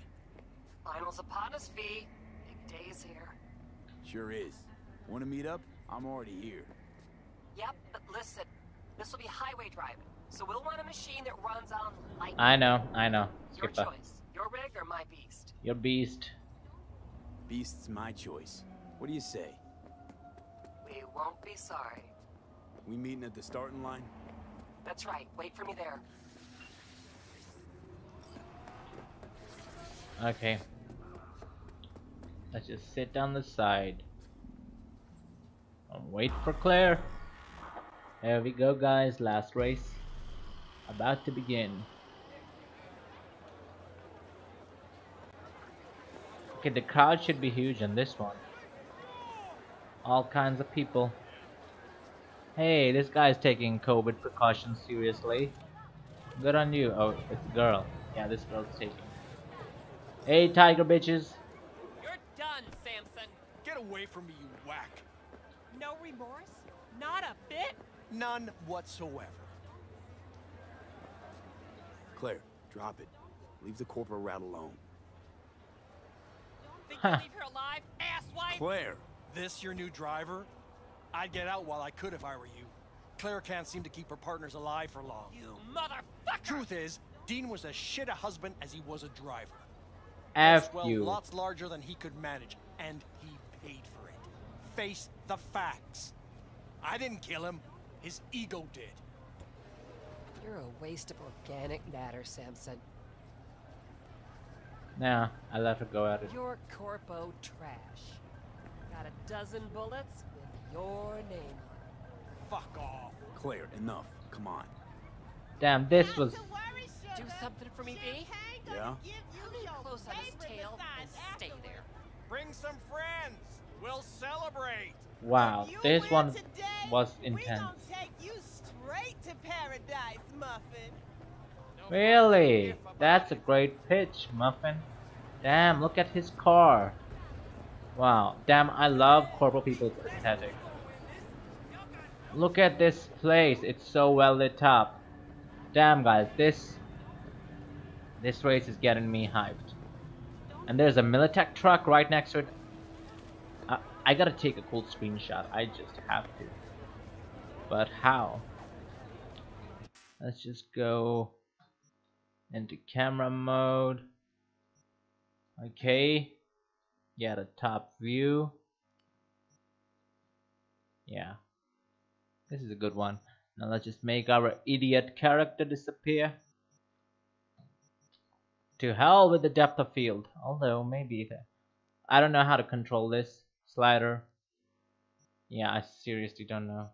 Finals upon us, V. Big day's here. Sure is. Want to meet up? I'm already here. Yep, but listen. This will be highway driving, so we'll want a machine that runs on lightning. I know. Skip your choice. Your rig or my beast? Your beast. Beast's my choice. What do you say? We won't be sorry. We meeting at the starting line? That's right. Wait for me there. Okay, let's just sit down the side and wait for Claire. There we go guys, last race about to begin. Okay, the crowd should be huge in this one. All kinds of people. Hey, this guy's taking COVID precautions seriously. Good on you. Oh, it's a girl. Yeah, this girl's taking. Hey, tiger bitches. You're done, Samson. Get away from me, you whack. No remorse? Not a bit? None whatsoever. Claire, drop it. Leave the corporate rat alone. Think you leave her alive, asswipe? Claire! This your new driver? I'd get out while I could if I were you. Claire can't seem to keep her partners alive for long. You motherfucker! Truth is, Dean was as shit a husband as he was a driver. F well, you. Lots larger than he could manage, and he paid for it. Face the facts. I didn't kill him. His ego did. You're a waste of organic matter, Samson. Nah, I'll have to go at it. You're corpo trash. Got a dozen bullets with your name on it. Fuck off. Claire, enough. Come on. Damn, this was... Do something for me, B? Yeah? Come in close on his tail and stay there. Bring some friends. We'll celebrate. Wow, this one was intense. We take you straight to paradise, Muffin. Really? That's a great pitch, Muffin. Damn, look at his car. Wow, damn, I love corporal people's aesthetic. Look at this place, it's so well lit up. Damn guys, this race is getting me hyped. And there's a Militech truck right next to it. I gotta take a cool screenshot, I just have to. But how? Let's just go into camera mode. Okay, yeah, the top view. Yeah, this is a good one. Now let's just make our idiot character disappear. To hell with the depth of field, although maybe I don't know how to control this slider. Yeah, I seriously don't know.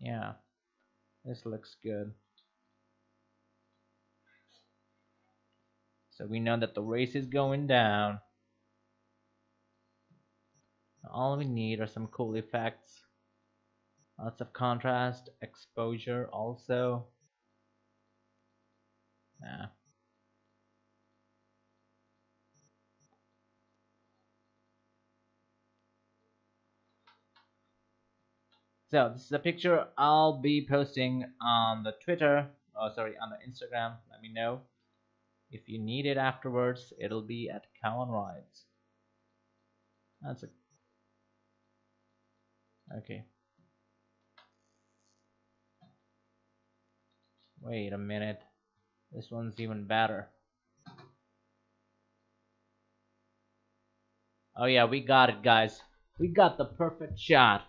Yeah, this looks good. So we know that the race is going down. All we need are some cool effects, lots of contrast, exposure also. Nah. So this is a picture I'll be posting on the Twitter, oh sorry, on the Instagram. Let me know if you need it afterwards. It'll be at Cow OnRoids. That's a okay. Wait a minute. This one's even better. Oh yeah, we got it guys. We got the perfect shot.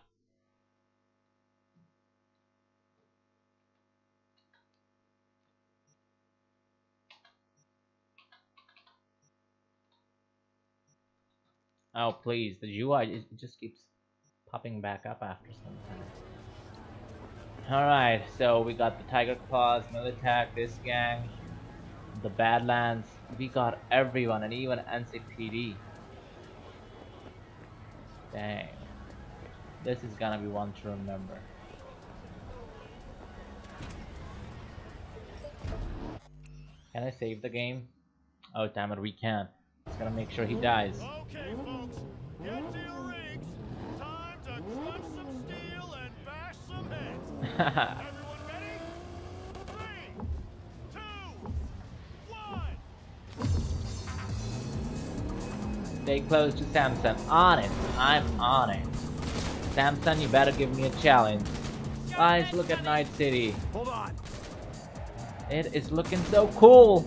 Oh please, the UI it just keeps popping back up after some time. Alright, so we got the Tiger Claws, Militech, this gang, the Badlands, we got everyone and even NCPD. Dang. This is gonna be one to remember. Can I save the game? Oh damn it, we can't. Just gotta make sure he dies. Okay, folks. Get to your rigs. Clutch some steel and bash some heads. Everyone ready? 3, 2, 1. Stay close to Samson. On it. I'm on it. Samson, you better give me a challenge. Guys, look at Night City. Hold on. It is looking so cool.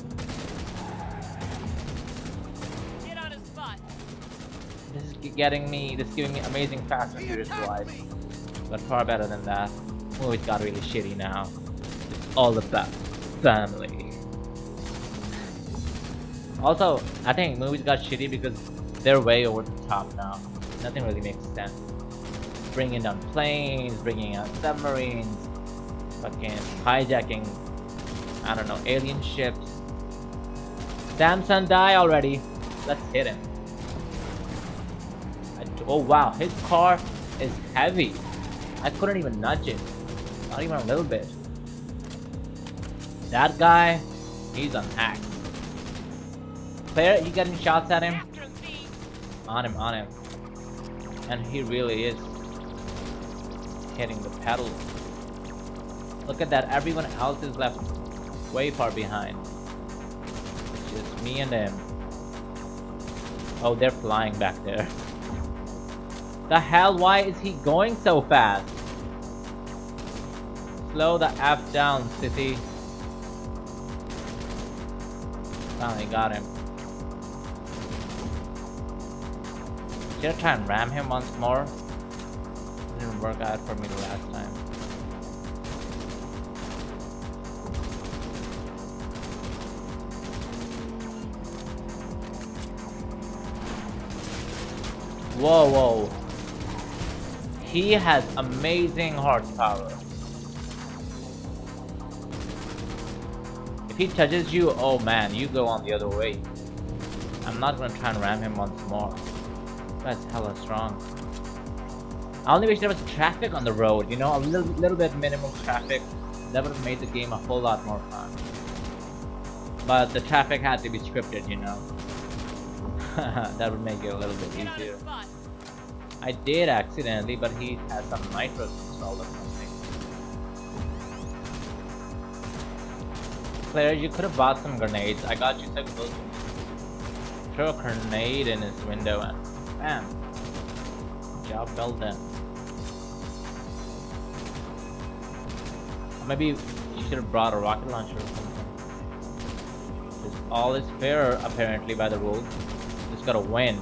This is giving me amazing fast and furious life, but far better than that. Oh, it got really shitty now. It's all about family. Also, I think movies got shitty because they're way over the top now. Nothing really makes sense. Bringing down planes, bringing down submarines, fucking hijacking, I don't know, alien ships. Samson, die already. Let's hit him. Oh wow, his car is heavy. I couldn't even nudge it. Not even a little bit. That guy, he's an axe. Claire, you getting shots at him? On him, on him. And he really is hitting the pedal. Look at that, everyone else is left way far behind. It's just me and him. Oh, they're flying back there. The hell, why is he going so fast? Slow the F down, city. Finally got him. Should I try and ram him once more? It didn't work out for me the last time. Whoa, whoa. He has amazing horsepower. If he touches you, oh man, you go on the other way. I'm not gonna try and ram him once more. That's hella strong. I only wish there was traffic on the road, you know, a little bit minimal traffic. That would have made the game a whole lot more fun. But the traffic had to be scripted, you know. That would make it a little bit easier. I did accidentally, but he has some nitros installed or something. Claire, you could have bought some grenades. I got you so close. Throw a grenade in his window and bam. Job well done. Maybe you should have brought a rocket launcher or something. Just all is fair, apparently, by the rules. Just gotta win.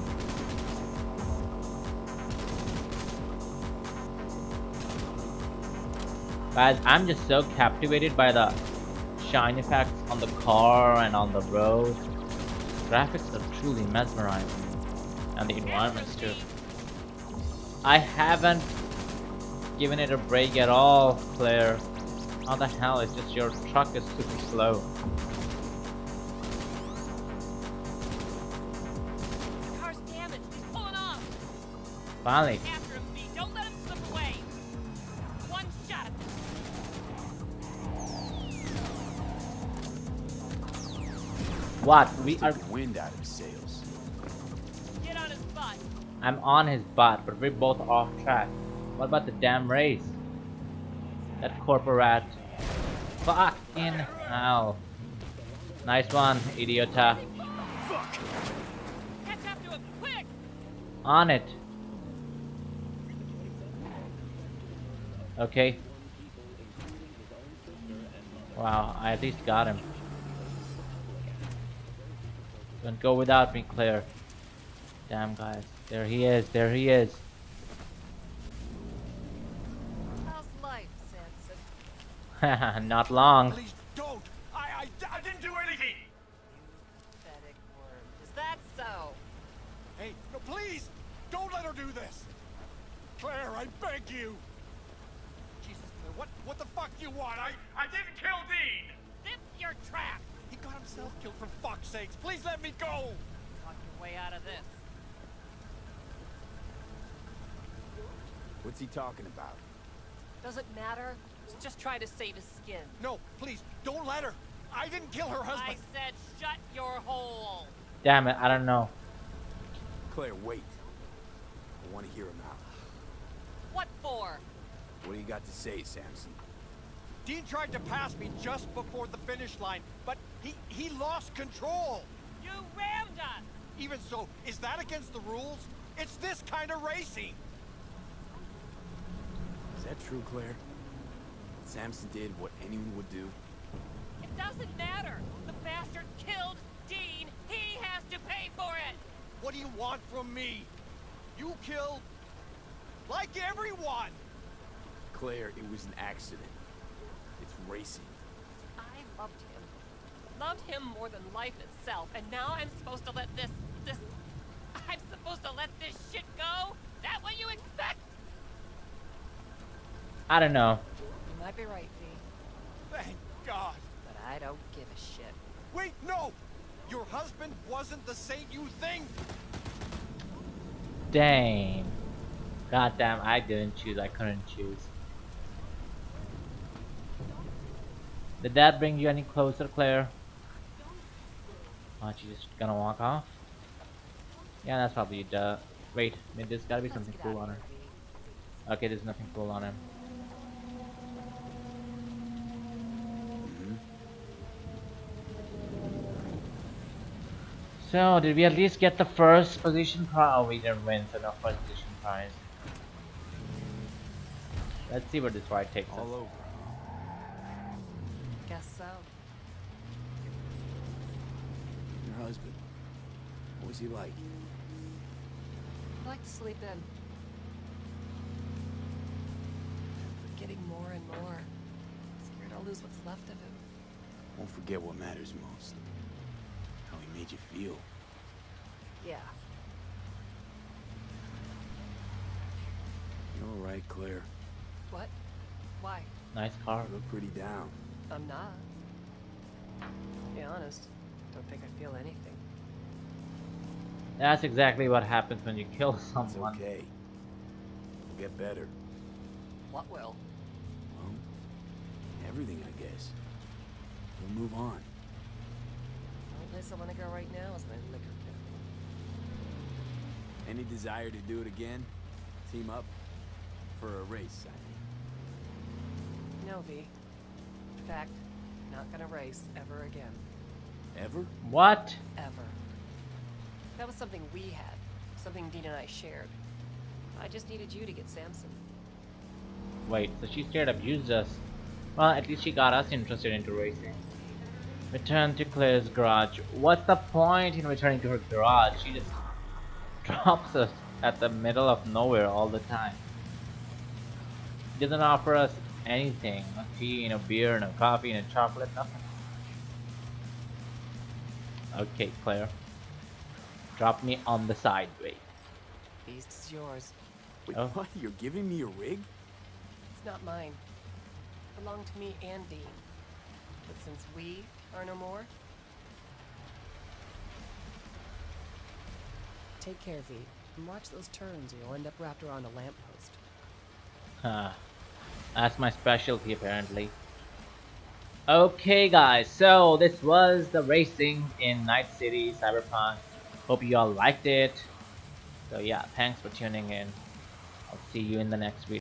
Guys, I'm just so captivated by the shine effects on the car and on the road. Graphics are truly mesmerizing. And the environments too. I haven't given it a break at all, Claire. How the hell is just your truck is super slow? The car's damaged. He's pulling off. Finally. After him, V. Don't let him slip away. One shot. What? We are wind out of sails. Get on his butt. I'm on his butt, but we're both off track. What about the damn race? That corporat. Fucking hell. Nice one, idiota. Fuck. Catch up to him, quick. On it. Okay. Wow, I at least got him. Don't go without me, Claire. Damn, guys. There he is, there he is. Not long. Please don't. I didn't do anything. Pathetic worm. Is that so? Hey, no, please don't let her do this. Claire, I beg you. Jesus, Claire, what the fuck do you want? I didn't kill Dean. Zip your trap. He got himself killed, for fuck's sakes. Please let me go. Talk your way out of this. What's he talking about? Doesn't matter. Just try to save his skin. No, please, don't let her. I didn't kill her husband. I said shut your hole. Damn it, I don't know. Claire, wait. I want to hear him out. What for? What do you got to say, Samson? Dean tried to pass me just before the finish line, but he lost control. You rammed us. Even so, is that against the rules? It's this kind of racing. Is that true, Claire? Samson did what anyone would do. It doesn't matter. The bastard killed Dean. He has to pay for it. What do you want from me? You killed... like everyone! Claire, it was an accident. It's racing. I loved him. Loved him more than life itself. And now I'm supposed to let this... I'm supposed to let this shit go? Is that what you expect? I don't know. You might be right, V. Thank God. But I don't give a shit. Wait, no! Your husband wasn't the saint you think! Dang. God damn, I didn't choose. I couldn't choose. Did that bring you any closer, Claire? Aren't you just gonna walk off? Yeah, that's probably duh. Wait, maybe there's gotta be something cool on her. Okay, there's nothing cool on him. So, did we at least get the first position prize? Oh, we didn't win, so no first position prize. Let's see where this ride takes us. All over. Guess so. Your husband, what was he like? I like to sleep in. I'm forgetting more and more. I'm scared I'll lose what's left of him. Won't forget what matters most. Made you feel. Yeah. All right, Claire. What? Why? Nice car. You look pretty down. I'm not. To be honest, don't think I feel anything. That's exactly what happens when you kill someone. It's okay. We'll get better. What will? Well, everything, I guess. We'll move on. The only place I want to go right now is my liquor cabinet. Any desire to do it again? Team up? For a race, I mean. No, V. In fact, not gonna race ever again. Ever? What? Ever. That was something we had. Something Dean and I shared. I just needed you to get Samson. Wait, so she straight up used us. Well, at least she got us interested into racing. Return to Claire's garage. What's the point in returning to her garage? She just drops us at the middle of nowhere all the time. She doesn't offer us anything. No tea, no beer, no coffee, no chocolate, nothing. Okay, Claire. Drop me on the side, wait. Beast is yours. Wait, oh. What? You're giving me a rig? It's not mine. It belonged to me and Dean. But since we are no more... Take care, V. And watch those turns or you'll end up wrapped around a lamppost. Huh. That's my specialty, apparently. Okay, guys. So, this was the racing in Night City, Cyberpunk. Hope you all liked it. So yeah, thanks for tuning in. I'll see you in the next video.